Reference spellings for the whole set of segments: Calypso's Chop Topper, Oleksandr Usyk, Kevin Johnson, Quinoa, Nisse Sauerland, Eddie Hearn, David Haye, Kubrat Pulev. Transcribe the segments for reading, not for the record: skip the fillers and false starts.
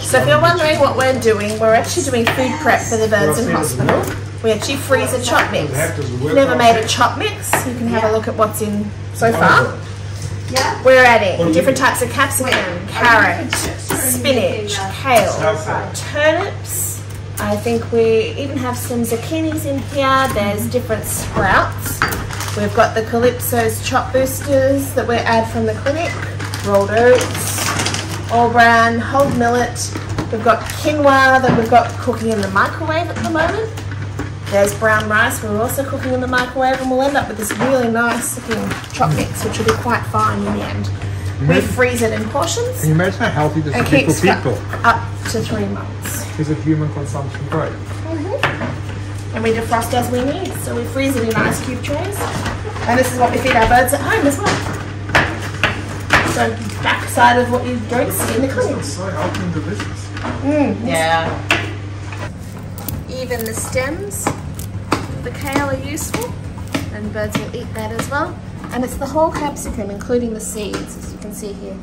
So if you're wondering what we're doing, we're actually doing food prep for the birds in hospital. We actually freeze a chop mix. If you've never made a chop mix, you can have a look at what's in so far. We're adding different types of capsicum, carrot, spinach, kale, turnips. I think we even have some zucchinis in here. There's different sprouts. We've got the Calypso's chop boosters that we add from the clinic, rolled oats, all bran, whole millet. We've got quinoa that we've got cooking in the microwave at the moment. There's brown rice we're also cooking in the microwave, and we'll end up with this really nice looking chop mix, which will be quite fine in the end. We freeze it in portions. And imagine how healthy this is for people. Up to 3 months. It's a human consumption break. And we defrost as we need, so we freeze it in ice cube trays. And this is what we feed our birds at home as well. So back side of what you don't see in the clinic. It's so healthy and delicious. Yeah. Even the stems of the kale are useful, and birds will eat that as well. And it's the whole capsicum, including the seeds, as you can see here.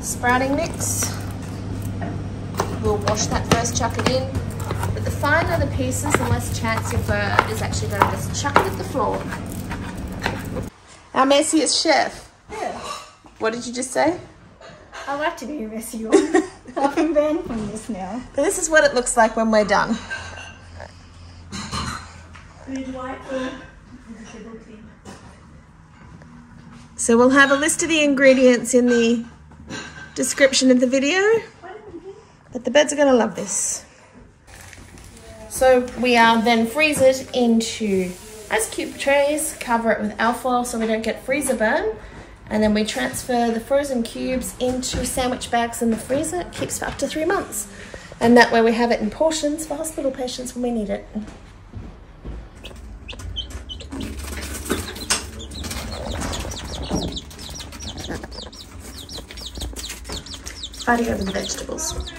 Sprouting mix. We'll wash that first, chuck it in. But the finer the pieces, the less chance your bird is actually going to just chuck it at the floor. Our messiest chef. What did you just say? I like to be a messy one. I can burn from this now. This is what it looks like when we're done. So we'll have a list of the ingredients in the description of the video. But the birds are going to love this. So we are then freeze it into ice cube trays, cover it with alfoil so we don't get freezer burn. And then we transfer the frozen cubes into sandwich bags in the freezer. It keeps for up to 3 months. And that way we have it in portions for hospital patients when we need it. Fighting over the vegetables.